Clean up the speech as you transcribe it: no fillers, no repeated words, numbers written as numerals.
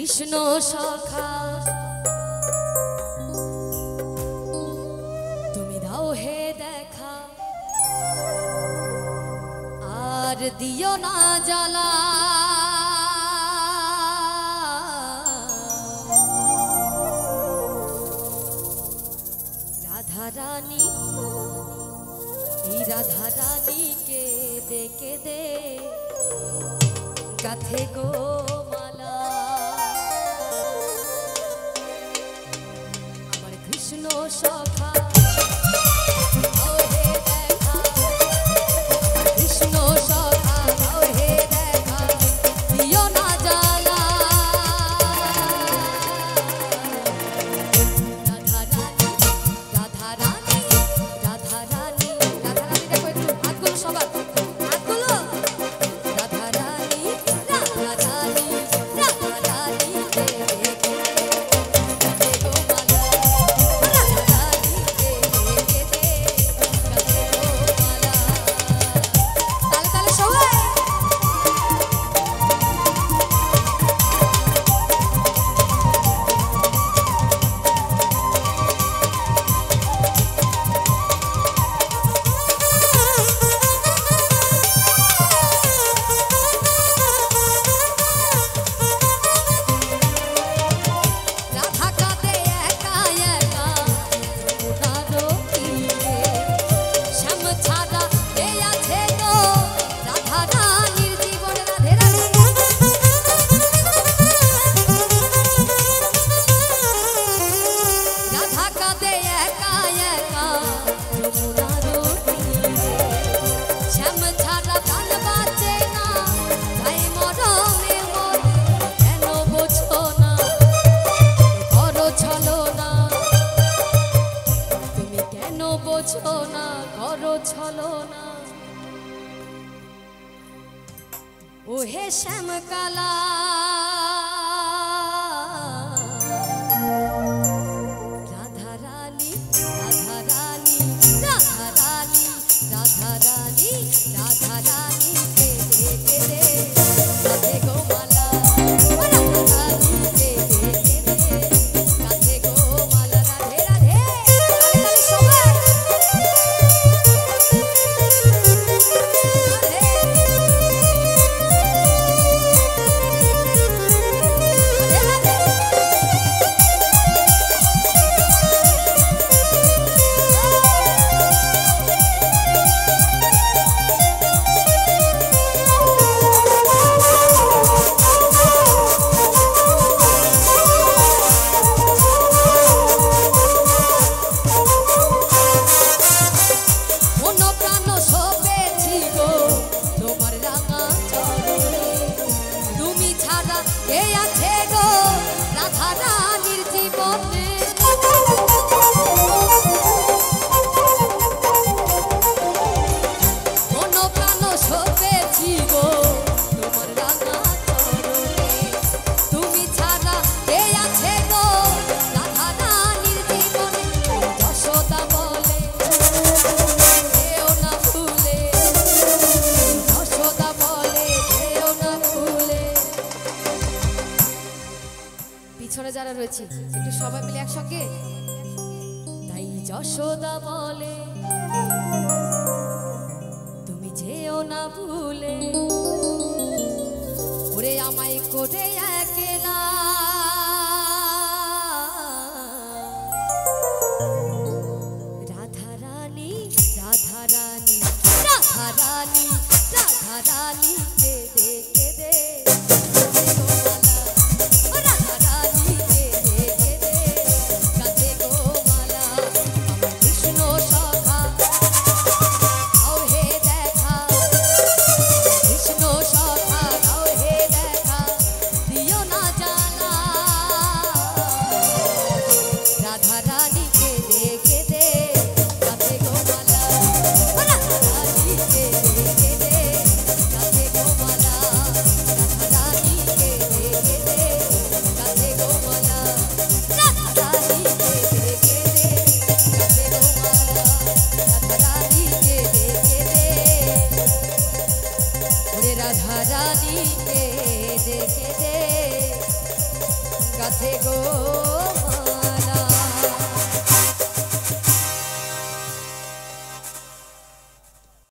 কৃষ্ণ সখা তুমি দাও হে দেখা আর দিও না জ্বালা राधा रानी राधा रानी के देखे दे गाथे गो माला अमर कृष्ण सखा ओहे श्याम काला যারা রয়েছে একটু সবাই মিলে একসঙ্গে তাই যশোদা বলে তুমি যেও না ভুলে ওরে আমায় করে একলা রাধা রানী রাধা রানী রাধা রানী রাধা রানী কে দে राधा रानी के देखे दे কাছে গো।